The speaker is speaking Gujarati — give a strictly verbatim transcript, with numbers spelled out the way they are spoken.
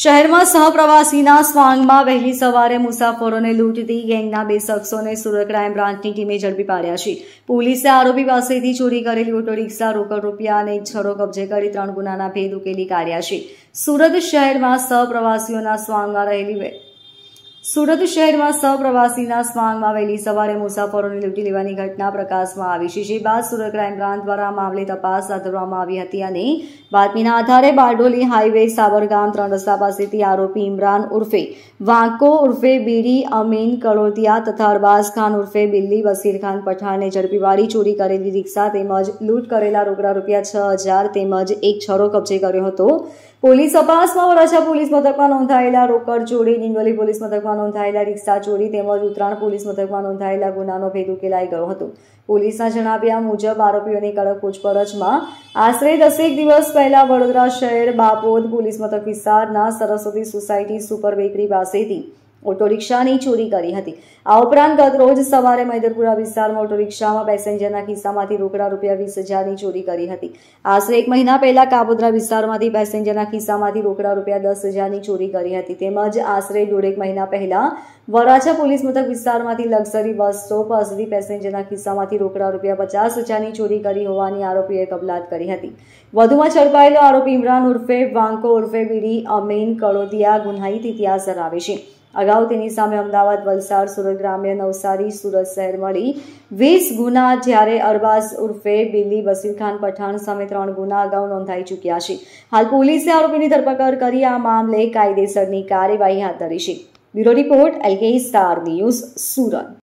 શહેરમાં સહપ્રવાસીના સ્વાંગમાં વહેલી સવારે મુસાફરોને લૂંટતી ગેંગના બે શખ્સોને સુરત ક્રાઇમ બ્રાન્ચની ટીમે ઝડપી પાડ્યા છે. પોલીસે આરોપી પાસેથી ચોરી કરેલી ઓટો રિક્ષા, રોકડ રૂપિયા અને એક છરો કબજે કરી ત્રણ ગુનાના ભેદ ઉકેલી કાઢ્યા છે. સુરત શહેરમાં સહપ્રવાસીઓના સ્વાંગમાં રહેલી સુરત શહેરમાં સહપ્રવાસીના સ્વાંગમાં વહેલી સવારે મુસાફરોને લૂંટી લેવાની ઘટના પ્રકાશમાં આવી છે, જે બાદ સુરત ક્રાઇમ બ્રાન્ચ દ્વારા મામલે તપાસ હાથ ધરવામાં આવી હતી અને બાતમીના આધારે બારડોલી હાઈવે સાબરગામ ત્રણરસ્તા પાસેથી આરોપી ઇમરાન ઉર્ફે વાકો ઉર્ફે બીડી, અમીન કલોદિયા તથા અરબાઝ ખાન ઉર્ફે બિલ્લી, વસીર ખાન પઠાણને ઝડપી પાડી ચોરી કરેલી રિક્ષા તેમજ લૂંટ કરેલા રોકડા રૂપિયા છ હજાર તેમજ એક છરો કબજે કર્યો હતો. પોલીસ તપાસમાં વરાછા પોલીસ મથકમાં નોંધાયેલા રોકડ ચોરી, નિંદોલી પોલીસ મથકમાં નોંધાયેલા રિક્ષા ચોરી તેમજ ઉત્તરાણ પોલીસ મથકમાં નોંધાયેલા ગુનાનો ભેદ ઉકેલાઈ ગયો હતો. પોલીસના જણાવ્યા મુજબ આરોપીઓની કડક પૂછપરછમાં આશરે દસેક દિવસ પહેલા વડોદરા શહેર બાપોદ પોલીસ મથક વિસ્તારના સરસ્વતી સોસાયટી સુપરબેકરી પાસેથી ઓટો રિક્ષાની ચોરી કરી હતી. આ ઉપરાંત ગતરોજ સવારે મૈદરપુરા વિસ્તારમાં ઓટો રિક્ષામાં પેસેન્જરના ખિસ્સામાંથી રોકડા રૂપિયા વીસ હજારની ચોરી કરી હતી. આશરે એક મહિના પહેલા કાપોદ્રા વિસ્તારમાંથી પેસેન્જરના ખિસ્સામાંથી રોકડા રૂપિયા દસ હજારની ચોરી કરી હતી. તેમજ આશરે દોઢેક મહિના પહેલા વરાછા પોલીસ મથક વિસ્તારમાંથી લક્ઝરી બસ સ્ટોપ પાસેથી પેસેન્જરના ખિસ્સામાંથી રોકડા રૂપિયા પચાસ હજારની ચોરી કરી હોવાની આરોપીએ કબૂલાત કરી હતી. વધુમાં ઝડપાયેલો આરોપી ઇમરાન ઉર્ફે વાંકો ઉર્ફે બીડી, અમીન કલોદિયા ગુનાહિત ઇતિહાસ ધરાવે છે. અગાઉ તેની સામે અમદાવાદ, વલસાડ, સુરત ગ્રામ્ય, નવસારી, સુરત શહેર મળી વીસ ગુના, જ્યારે અરબાઝ ઉર્ફે બિલ્લી, વસીર ખાન પઠાણ સામે ત્રણ ગુના અગાઉ નોંધાઈ ચૂક્યા છે. હાલ પોલીસે આરોપીની ધરપકડ કરી આ મામલે કાયદેસરની કાર્યવાહી હાથ ધરી છે. Bureau report, LK star news, Surat.